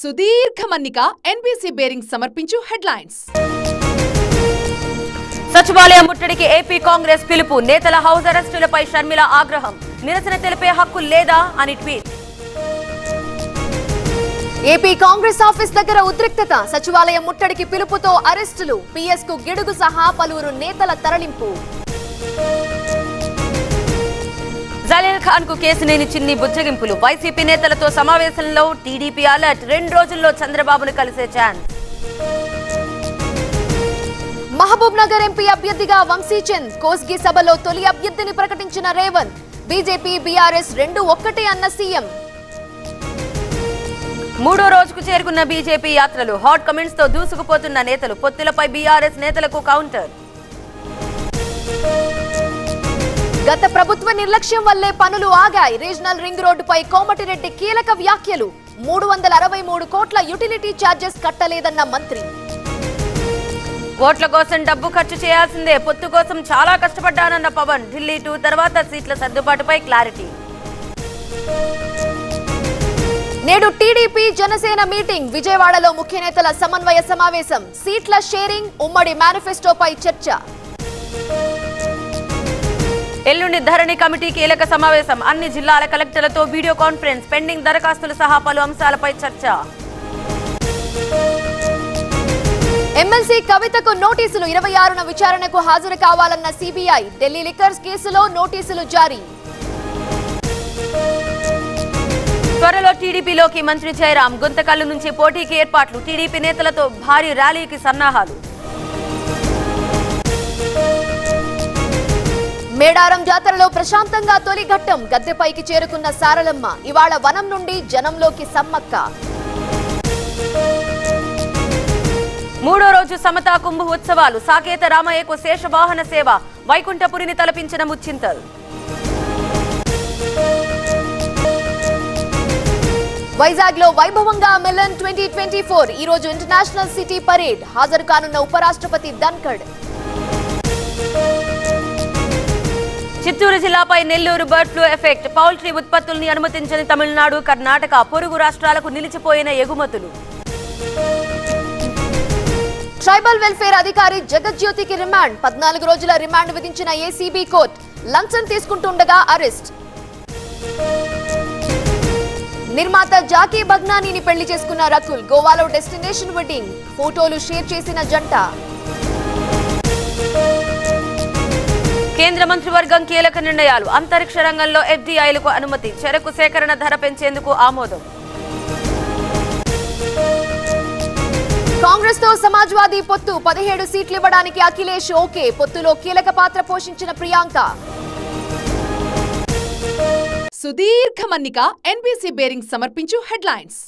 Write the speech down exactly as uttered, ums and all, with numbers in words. సుదీర్ఘ మన్నిక NBC bearing సమర్పించు హెడ్లైన్స్. సచివాలయ ముట్టడికి ఏపీ కాంగ్రెస్ పిలుపు, నేతల హౌస్ అరెస్టులపై షర్మిల ఆగ్రహం, నిరసన తెలిపే హక్కు లేదా అని ట్వీట్. ఏపీ కాంగ్రెస్ ఆఫీస్ దగ్గర ఉద్రిక్తత, సచివాలయ ముట్టడికి పిలుపుతో అరెస్టులు, పీఎస్ కు గిడుగు సహా పలువురు నేతల తరలింపు. జలీల్ ఖాన్ కు కేసునేని చిన్ని బుజ్జగింపులు, వైసీపీ నేతలతో సమావేశంలో టీడీపీ అలర్ట్, రెండు రోజుల్లో చంద్రబాబును కలిసే ఛాన్స్. మహబూబ్ నగర్ ఎంపీ అభ్యర్థిగా వంశీచంద్, కోస్గి సభలో తొలి అభ్యర్థిని ప్రకటించిన రేవంత్, బీజేపీ బీఆర్ఎస్ రెండు ఒక్కటే అన్న సీఎం. మూడో రోజుకు చేరుకున్న బీజేపీ యాత్రలు, హాట్ కమెంట్స్ తో దూసుకుపోతున్న నేతలు, పొత్తులపై బీఆర్ఎస్ నేతలకు కౌంటర్. గత ప్రభుత్వ నిర్లక్ష్యం వల్లే పనులు ఆగాయి, రీజనల్ రింగ్ రోడ్డుపై కోమటిరెడ్డి కీలక వ్యాఖ్యలు, మూడు వందల అరవై మూడు కోట్ల యుటిలిటీ ఛార్జెస్ కట్టలేదన్న మంత్రి. ఓట్ల కోసం డబ్బు ఖర్చు చేయాల్సిందే, పొత్తు కోసం చాలా కష్టపడ్డానన్న పవన్, ఢిల్లీ టూ తర్వాత సీట్ల సర్దుబాటుపై క్లారిటీ. నేడు టీడీపీ జనసేన మీటింగ్, విజయవాడలో ముఖ్య నేతల సమన్వయ సమావేశం, సీట్ల షేరింగ్, ఉమ్మడి మేనిఫెస్టోపై చర్చ. ఎల్లుండి ధరణి కమిటీ కీలక సమావేశం, అన్ని జిల్లాల కలెక్టర్లతో వీడియో కాన్ఫరెన్స్, పెండింగ్ దరఖాస్తులు సహా పలు అంశాలపై చర్చ. ఎమ్మెల్సీ కవితకు నోటీసులు, ఇరవై ఆరున విచారణకు హాజరు కావాలన్న సిబిఐ, ఢిల్లీ లిక్కర్స్ కేసులో నోటీసులు జారీ. త్వరలో టీడీపీలోకి మంత్రి జయరాం, గుంతకల్లు నుంచి పోటీకి ఏర్పాట్లు, టీడీపీ నేతలతో భారీ ర్యాలీకి సన్నాహాలు. మేడారం జాతరలో ప్రశాంతంగా తొలి ఘట్టం, గద్దెపైకి చేరుకున్న సారలమ్మ, ఇవాళ వనం నుండి జనంలోకి సమ్మక్క. మూడో రోజు సమతా కుంభ ఉత్సవాలు, సాకేత రామయ్యకు శేషవాహన సేవ, వైకుంఠపురిని తలపించిన ముచ్చింతలు. వైజాగ్ లో వైభవంగా మిలన్ ట్వంటీ ట్వంటీ ఫోర్ ఈ రోజు ఇంటర్నేషనల్ సిటీ పరేడ్, హాజరు కానున్న ఉపరాష్ట్రపతి ధన్కడ్. చిత్తూరు జిల్లాపై Nellore bird flu effect, poultry ఉత్పత్తుల్ని అనుమతించని తమిళనాడు, కర్ణాటక, పొరుగు రాష్ట్రాలకు నిలిచిపోయిన ఎగుమతులు. ట్రైబల్ వెల్ఫేర్ అధికారి జగజ్యోతికి రిమాండ్, పద్నాలుగు రోజుల రిమాండ్ విధించిన ఏసీబీ కోర్టు, లంచం తీసుకుంటుండగా అరెస్ట్. నిర్మాత జాకీ భగ్నానీని పెళ్లి చేసుకున్న రకుల్, గోవాలో డెస్టినేషన్ వెడ్డింగ్, ఫోటోలు షేర్ చేసిన జంట. కేంద్ర మంత్రివర్గం కీలక నిర్ణయాలు, అంతరిక్ష రంగంలో ఎఫ్డీఐలకు అనుమతి, చెరకు సేకరణ ధర పెంచేందుకు ఆమోదం. కాంగ్రెస్ తో సమాజ్వాదీ పొత్తు, పదిహేడు సీట్లివ్వడానికి అఖిలేష్ ఓకే, పొత్తులో కీలక పాత్ర పోషించిన ప్రియాంక. సుదీర్ఘ మన్నిక ఎన్బీసీ బేరింగ్ సమర్పించు హెడ్లైన్స్.